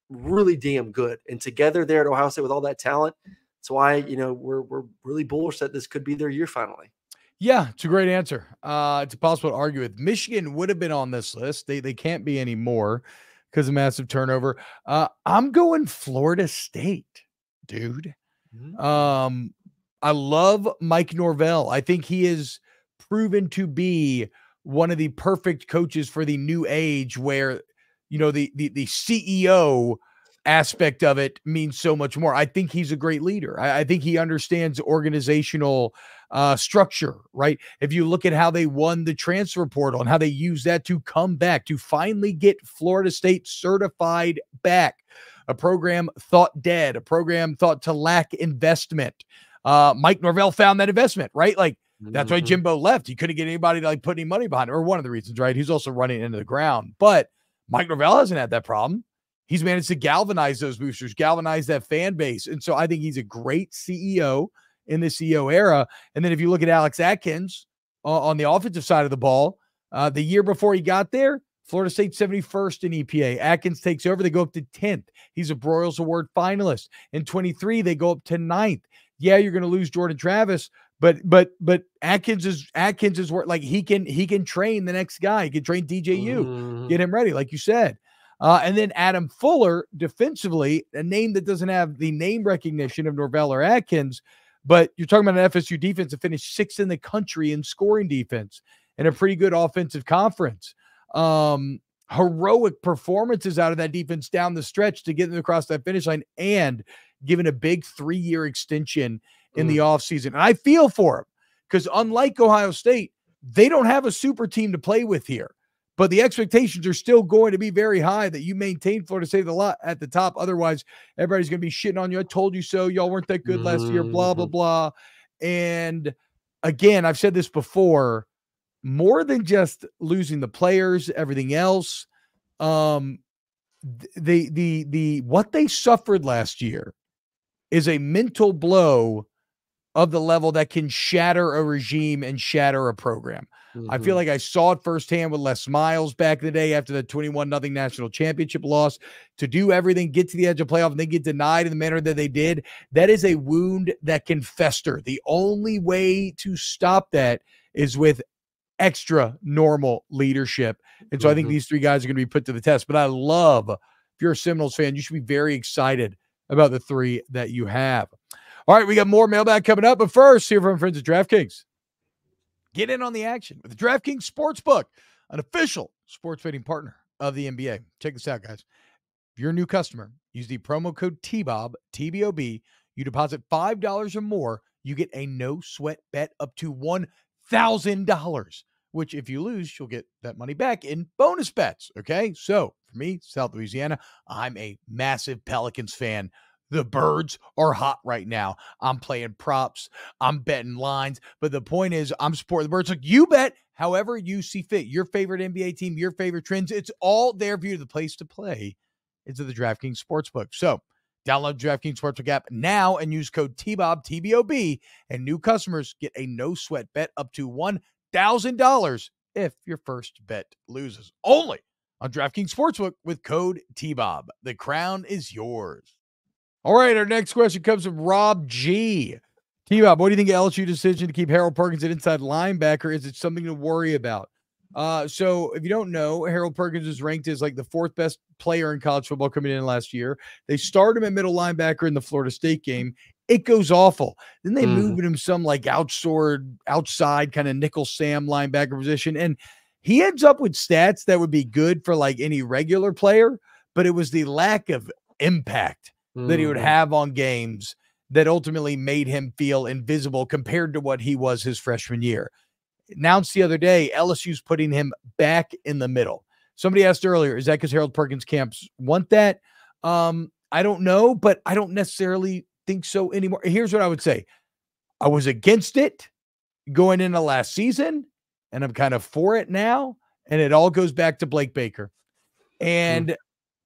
really damn good. And together there at Ohio State with all that talent, that's why, you know, we're really bullish that this could be their year finally. Yeah, it's a great answer. It's impossible to argue with. Michigan would have been on this list. They can't be anymore because of massive turnover. I'm going Florida State, dude. I love Mike Norvell. I think he is proven to be one of the perfect coaches for the new age, where, you know, the CEO aspect of it means so much more. I think he's a great leader. I think he understands organizational structure, right? If you look at how they won the transfer portal and how they use that to come back, to finally get Florida State certified back, a program thought dead, a program thought to lack investment. Mike Norvell found that investment, right? Like, that's why Jimbo left. He couldn't get anybody to like put any money behind it, or one of the reasons, right? He's also running into the ground. But Mike Norvell hasn't had that problem. He's managed to galvanize those boosters, galvanize that fan base. And so I think he's a great CEO in the CEO era. And then if you look at Alex Atkins on the offensive side of the ball, the year before he got there, Florida State 71st in EPA. Atkins takes over. They go up to 10th. He's a Broyles Award finalist. In 23, they go up to 9th. Yeah, you're going to lose Jordan Travis, but Atkins is work. Like, he can train the next guy. He can train DJU, get him ready, like you said. And then Adam Fuller defensively, a name that doesn't have the name recognition of Norvell or Atkins, but you're talking about an FSU defense that finished 6th in the country in scoring defense and a pretty good offensive conference. Heroic performances out of that defense down the stretch to get them across that finish line, and given a big 3-year extension in the offseason. And I feel for him, because unlike Ohio State, they don't have a super team to play with here. But the expectations are still going to be very high that you maintain Florida State a lot at the top. Otherwise, everybody's going to be shitting on you. I told you so. Y'all weren't that good last year, blah, blah, blah. And again, I've said this before, more than just losing the players, everything else, what they suffered last year is a mental blow of the level that can shatter a regime and shatter a program. I feel like I saw it firsthand with Les Miles back in the day after the 21-0 national championship loss. To do everything, get to the edge of playoff, and then get denied in the manner that they did, that is a wound that can fester. The only way to stop that is with extra normal leadership. And so I think these three guys are going to be put to the test. But I love, if you're a Seminoles fan, you should be very excited about the three that you have. All right, we got more mailbag coming up. But first, here from friends at DraftKings. Get in on the action with the DraftKings Sportsbook, an official sports betting partner of the NBA. Check this out, guys. If you're a new customer, use the promo code TBOB, T-B-O-B. You deposit $5 or more, you get a no-sweat bet up to $1,000, which if you lose, you'll get that money back in bonus bets, okay? So, for me, South Louisiana, I'm a massive Pelicans fan. The birds are hot right now. I'm playing props. I'm betting lines. But the point is, I'm supporting the birds. Look, you bet however you see fit. Your favorite NBA team, your favorite trends, it's all there for you. The place to play is the DraftKings Sportsbook. So download the DraftKings Sportsbook app now and use code TBOB, T-B-O-B, and new customers get a no-sweat bet up to $1,000 if your first bet loses. Only on DraftKings Sportsbook with code TBOB. The crown is yours. All right, our next question comes from Rob G. T-Bob, what do you think of LSU's decision to keep Harold Perkins at inside linebacker? Is it something to worry about? So if you don't know, Harold Perkins is ranked as like the fourth best player in college football coming in last year. They started him at middle linebacker in the Florida State game. It goes awful. Then they moved him some like outside kind of nickel Sam linebacker position. And he ends up with stats that would be good for like any regular player, but it was the lack of impact that he would have on games that ultimately made him feel invisible compared to what he was his freshman year. Announced the other day, LSU's putting him back in the middle. Somebody asked earlier, is that because Harold Perkins camps want that? I don't know, but I don't necessarily think so anymore. Here's what I would say. I was against it going into last season, and I'm kind of for it now, and it all goes back to Blake Baker. And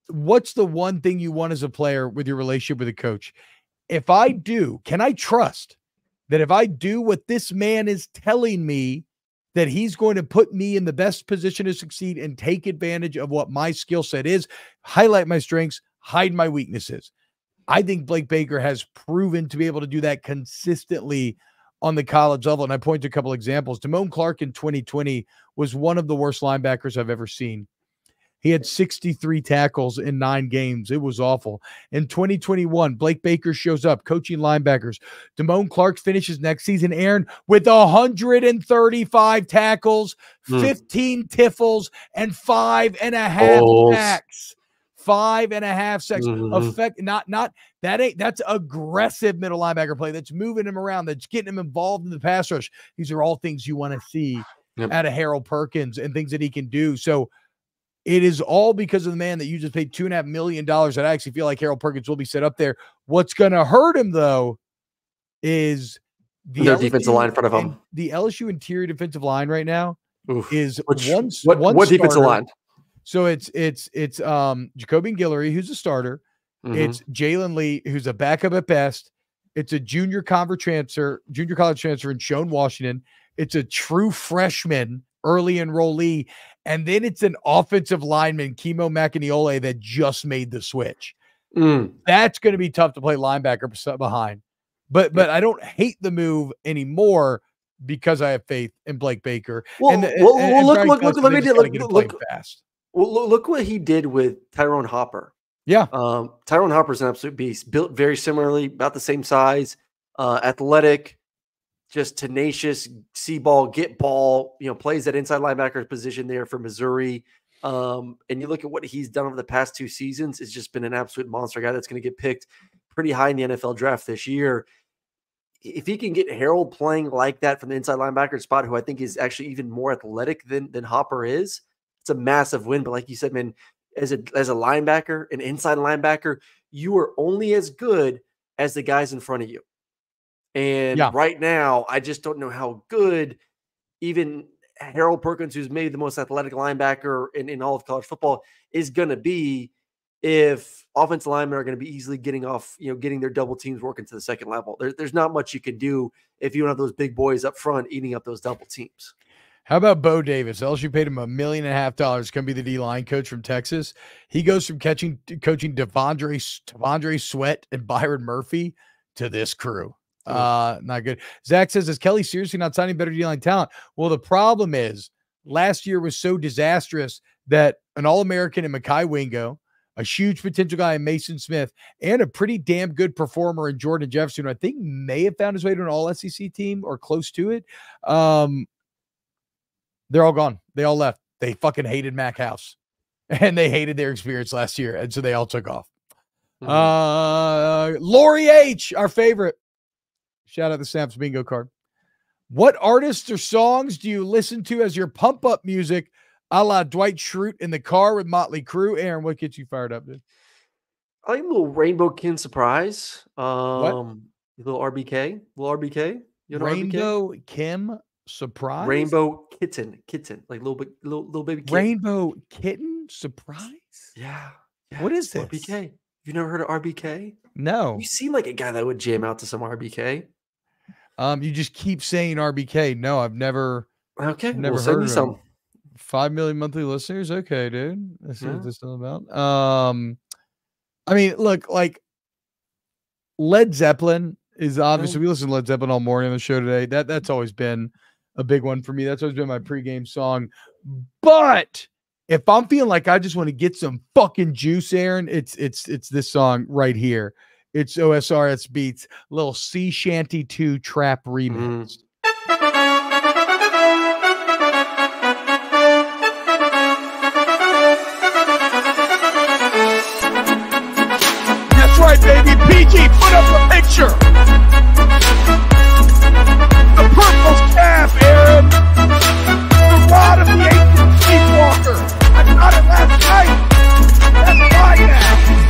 what's the one thing you want as a player with your relationship with a coach? If I do, can I trust that if I do what this man is telling me, that he's going to put me in the best position to succeed and take advantage of what my skill set is, highlight my strengths, hide my weaknesses? I think Blake Baker has proven to be able to do that consistently on the college level. And I point to a couple examples. Damone Clark in 2020 was one of the worst linebackers I've ever seen. He had 63 tackles in 9 games. It was awful. In 2021, Blake Baker shows up coaching linebackers. Damone Clark finishes next season, Aaron, with 135 tackles, 15 tiffles, and 5.5 sacks. 5.5 sacks. That's aggressive middle linebacker play. That's moving him around. That's getting him involved in the pass rush. These are all things you want to see out of Harold Perkins and things that he can do. So it is all because of the man that you just paid $2.5 million that I actually feel like Harold Perkins will be set up there. What's going to hurt him, though, is their defensive line in front of him. The LSU interior defensive line right now is what defensive line? So it's Jacobian Guillory, who's a starter. It's Jalen Lee, who's a backup at best. It's a junior college transfer in Shone Washington. It's a true freshman early enrollee. And then it's an offensive lineman, Kemo Macaniole, that just made the switch. That's going to be tough to play linebacker behind. But I don't hate the move anymore because I have faith in Blake Baker. Look what he did with Tyrone Hopper. Yeah. Tyrone Hopper's an absolute beast. Built very similarly, about the same size, athletic, just tenacious, see ball, get ball, you know, plays that inside linebacker position there for Missouri. And you look at what he's done over the past 2 seasons, it's just been an absolute monster guy that's going to get picked pretty high in the NFL draft this year. If he can get Harold playing like that from the inside linebacker spot, who I think is actually even more athletic than Hopper is, it's a massive win. But like you said, man, as a linebacker, an inside linebacker, you are only as good as the guys in front of you. And right now, I just don't know how good even Harold Perkins, who's maybe the most athletic linebacker in all of college football, is going to be if offensive linemen are going to be easily getting off, you know, getting their double teams working to the second level. There's not much you can do if you don't have those big boys up front eating up those double teams. How about Bo Davis? LSU paid him $1.5 million. Going to be the D-line coach from Texas. He goes from coaching Devondre Sweat and Byron Murphy to this crew. Not good. Zach says, is Kelly seriously not signing better D-line talent? Well, the problem is last year was so disastrous that an All-American in Mekhi Wingo, a huge potential guy in Mason Smith, and a pretty damn good performer in Jordan Jefferson, I think may have found his way to an All-SEC team or close to it. They're all gone. They all left. They fucking hated Mac House, and they hated their experience last year, and so they all took off. Mm-hmm. Lori H., our favorite. Shout out the Snaps Bingo card. What artists or songs do you listen to as your pump-up music, a la Dwight Schrute in the car with Motley Crue? Aaron, what gets you fired up, dude? I like a little Rainbow Kitten Surprise. What? A little RBK. You know Rainbow RBK? Kim Surprise? Rainbow Kitten, like little baby kitten. Rainbow Kitten Surprise? Yeah. What is this? RBK. You never heard of RBK? No. You seem like a guy that would jam out to some RBK. You just keep saying RBK. No, I've never. Okay. Never heard of some. 5 million monthly listeners. Okay, dude. Let's see what this is all about. I mean, look, like Led Zeppelin is obviously, we listen to Led Zeppelin all morning on the show today. That's always been a big one for me. That's always been my pregame song. But if I'm feeling like I just want to get some fucking juice, Aaron, it's this song right here. It's OSRS Beats, little Sea Shanty 2 Trap Remix. That's right, baby. PG, put up a picture. The purple cab, Aaron. The rod of the ancient sleepwalker. I got it last night. That's my ass.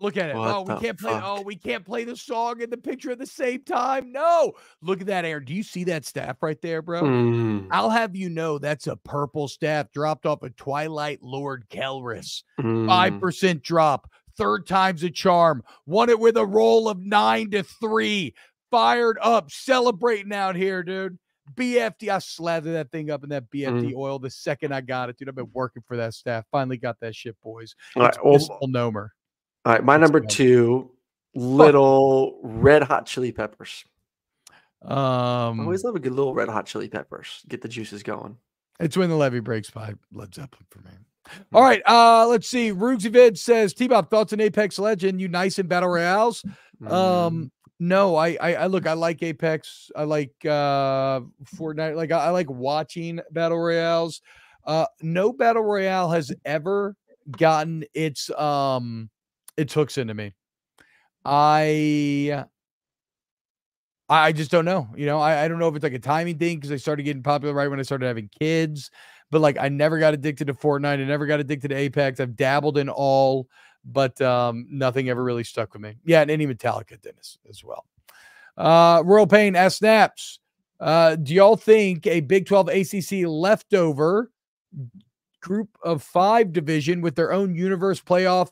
Look at it. We can't play the song and the picture at the same time. No. Look at that, Aaron. Do you see that staff right there, bro? I'll have you know that's a purple staff dropped off of Twilight Lord Kelris. 5% drop. Third time's a charm. Won it with a roll of 9-3. Fired up. Celebrating out here, dude. BFD. I slathered that thing up in that BFD oil the second I got it, dude. I've been working for that staff. Finally got that shit, boys. All right. All right, my number two, little Red Hot Chili Peppers. I always love a good little Red Hot Chili Peppers. Get the juices going. It's When the Levee Breaks by Led Zeppelin for me. All right, let's see. Rugsy Vid says, T-Bob, thoughts on Apex Legend? You nice in battle royales? No, I look. I like Apex. I like Fortnite. Like I like watching battle royales. No battle royale has ever gotten its hooks into me. I just don't know. You know, I don't know if it's like a timing thing because I started getting popular right when I started having kids. But like, I never got addicted to Fortnite. I never got addicted to Apex. I've dabbled in all, but nothing ever really stuck with me. Yeah, and any Metallica did as well. Royal Pain asks Snaps. Do y'all think a Big 12 ACC leftover group of 5 division with their own universe playoff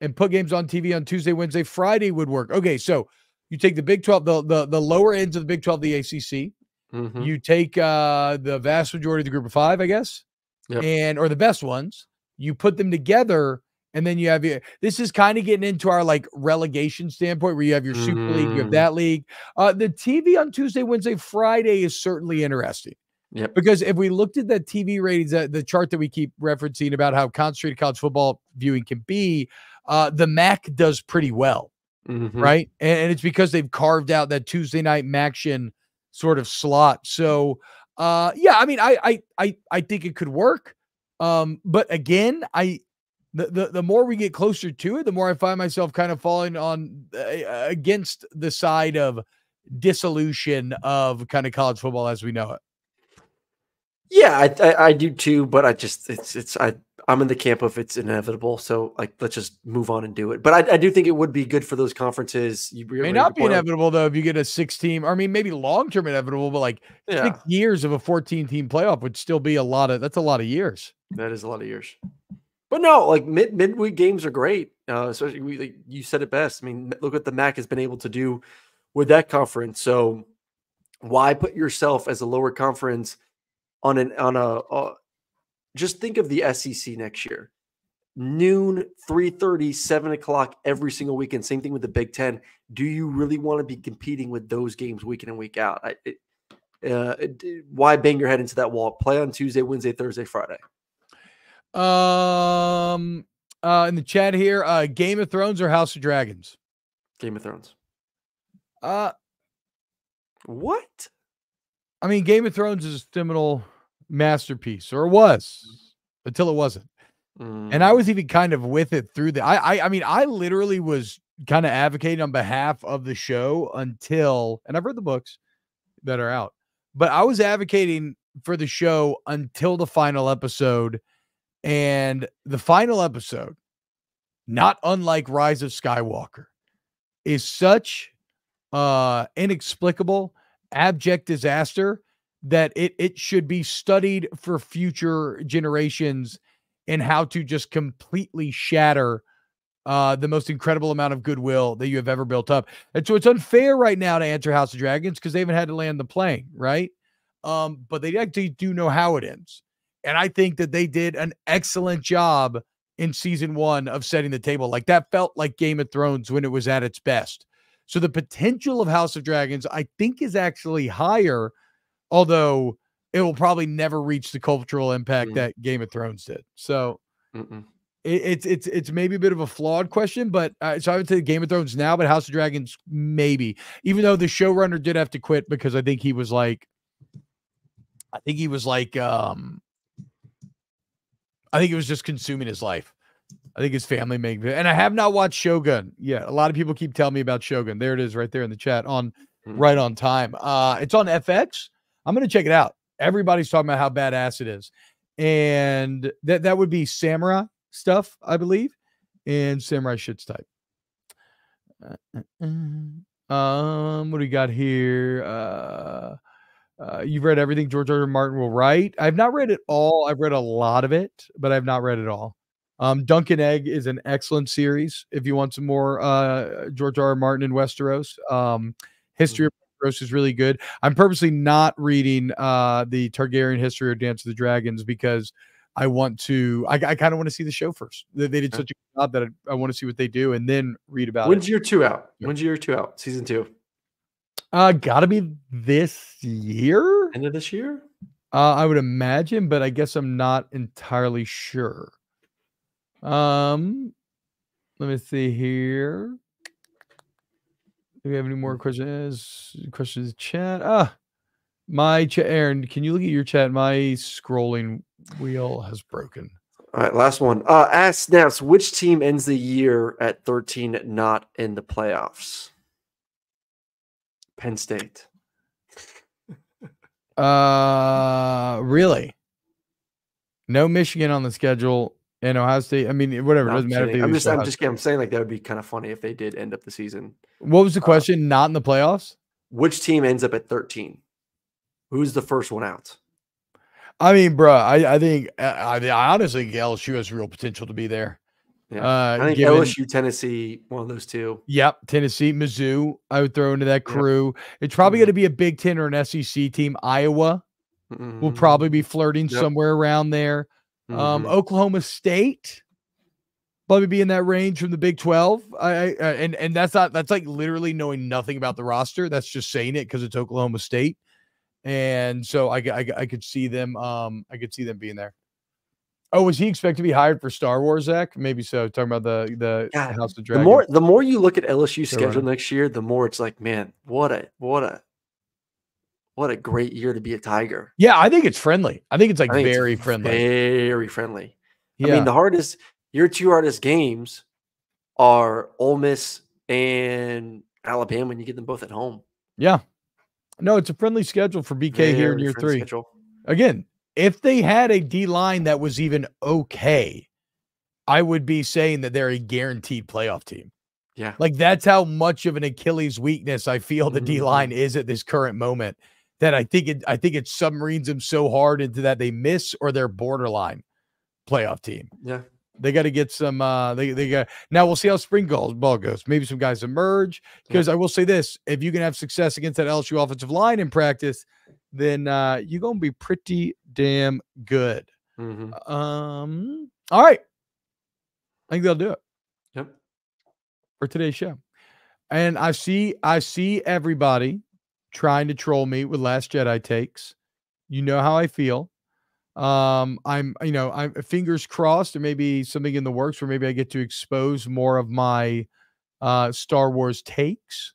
and put games on TV on Tuesday, Wednesday, Friday would work? Okay, so you take the Big 12, the lower ends of the Big 12, the ACC. You take the vast majority of the group of 5, I guess, and or the best ones. You put them together, and then you have your. This is kind of getting into our like relegation standpoint, where you have your Super League, you have that league. The TV on Tuesday, Wednesday, Friday is certainly interesting. Because if we looked at that TV ratings, the chart that we keep referencing about how concentrated college football viewing can be, the MAC does pretty well, right? And it's because they've carved out that Tuesday night MACtion sort of slot. So, yeah, I mean, I think it could work. But again, the more we get closer to it, the more I find myself kind of falling on against the side of dissolution of kind of college football as we know it. Yeah, I do too, but I just I'm in the camp of it's inevitable. So like, let's just move on and do it. But I do think it would be good for those conferences. You may not be inevitable though if you get a 6-team. I mean, maybe long term inevitable, but like 6 years of a 14-team playoff would still be a lot of. That's a lot of years. That is a lot of years. But no, like midweek games are great. Especially you said it best. I mean, look what the MAC has been able to do with that conference. So why put yourself as a lower conference on just think of the SEC next year. Noon, 3:30, 7 o'clock every single weekend. Same thing with the Big Ten. Do you really want to be competing with those games week in and week out? Why bang your head into that wall? Play on Tuesday, Wednesday, Thursday, Friday. In the chat here, Game of Thrones or House of Dragons? Game of Thrones. What? I mean, Game of Thrones is a seminal masterpiece, or was until it wasn't. Mm. And I was even kind of with it through the. I mean, I literally was kind of advocating on behalf of the show until, and I've read the books that are out, but I was advocating for the show until the final episode. And the final episode, not unlike Rise of Skywalker, is such inexplicable, abject disaster that it should be studied for future generations in how to just completely shatter the most incredible amount of goodwill that you have ever built up. And so it's unfair right now to answer House of Dragons because they haven't had to land the plane, right? But they actually do know how it ends. And I think that they did an excellent job in season one of setting the table. Like, that felt like Game of Thrones when it was at its best. So the potential of House of Dragons, I think, is actually higher, although it will probably never reach the cultural impact that Game of Thrones did. So it's maybe a bit of a flawed question, but so I would say Game of Thrones now, but House of Dragons maybe, even though the showrunner did have to quit because I think he was like, I think it was just consuming his life. I think his family made it. And I have not watched Shogun yet. A lot of people keep telling me about Shogun. There it is right there in the chat right on time. It's on FX. I'm going to check it out. Everybody's talking about how badass it is. And that would be samurai stuff, I believe. And samurai shits type. What do we got here? You've read everything George R. R. Martin will write. I've not read it all. I've read a lot of it, but I've not read it all. Duncan Egg is an excellent series. If you want some more George R. R. Martin and Westeros, History of Westeros is really good. I'm purposely not reading the Targaryen History or Dance of the Dragons because I want to. I kind of want to see the show first. They did such a good job that I want to see what they do and then read about. When's year two out? When's year two out? Season two. Gotta be this year. End of this year? I would imagine, but I guess I'm not entirely sure. Let me see here. Do we have any more questions? Questions in the chat? My chat, Aaron, can you look at your chat? My scrolling wheel has broken. All right, last one. Ask Snaps, which team ends the year at 13 not in the playoffs? Penn State. Really? No Michigan on the schedule and Ohio State. I mean, whatever. It doesn't matter. I'm saying, like, that would be kind of funny if they did end up the season. What was the question? Not in the playoffs? Which team ends up at 13? Who's the first one out? I mean, bro, I think I honestly think LSU has real potential to be there. Yeah. I think LSU, Tennessee, one of those two. Yep, Tennessee, Mizzou, I would throw into that crew. Yep. It's probably going to be a Big Ten or an SEC team. Iowa will probably be flirting somewhere around there. Oklahoma State probably be in that range from the Big 12. And that's like literally knowing nothing about the roster. That's just saying it because it's Oklahoma State. And so I could see them. I could see them being there. Oh, was he expected to be hired for Star Wars, Zach? Maybe so. Talking about the House of Dragons. The more you look at LSU's schedule next year, the more it's like, man, what a great year to be a Tiger. Yeah, I think it's friendly. I think it's like very friendly. Very friendly. Yeah. I mean, the hardest hardest games are Ole Miss and Alabama, and you get them both at home. Yeah. No, it's a friendly schedule for BK here in year three. Again, if they had a D-line that was even okay, I would be saying that they're a guaranteed playoff team. Yeah. Like, that's how much of an Achilles weakness I feel the D-line is at this current moment, that I think it submarines them so hard into that they miss or they're borderline playoff team. Yeah. They got to get some. They got now. We'll see how spring ball goes. Maybe some guys emerge. Because I will say this: if you can have success against that LSU offensive line in practice, then you're gonna be pretty damn good. Mm-hmm. All right. I think they'll do it. Yep. For today's show, and I see everybody trying to troll me with Last Jedi takes. You know how I feel. I'm fingers crossed, or maybe something in the works where maybe I get to expose more of my Star Wars takes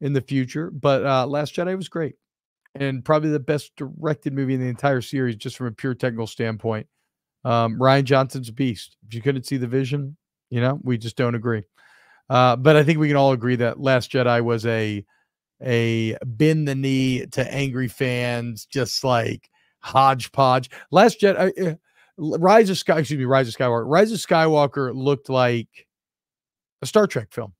in the future. But Last Jedi was great, and probably the best directed movie in the entire series, just from a pure technical standpoint. Rian Johnson's a beast. If you couldn't see the vision, you know, we just don't agree. But I think we can all agree that Last Jedi was a bend the knee to angry fans, just like hodgepodge. Last Jedi, Rise of Skywalker. Rise of Skywalker looked like a Star Trek film.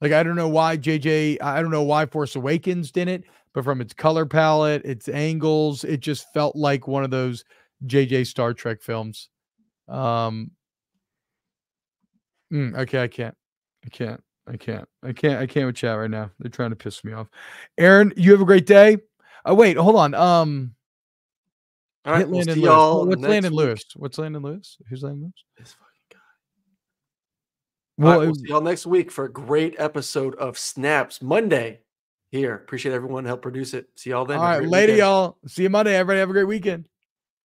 Like, I don't know why I don't know why Force Awakens didn't, but from its color palette, its angles, it just felt like one of those J.J. Star Trek films. Okay, I can't with chat right now. They're trying to piss me off. Aaron, you have a great day. Oh, wait, hold on. All right, we'll see y'all. What's Landon Lewis? What's Landon Lewis? Who's Landon Lewis? This fucking guy. Well, we'll see y'all next week for a great episode of Snaps Monday here. Appreciate everyone who helped produce it. See y'all then. All right, later, y'all. See you Monday. Everybody have a great weekend.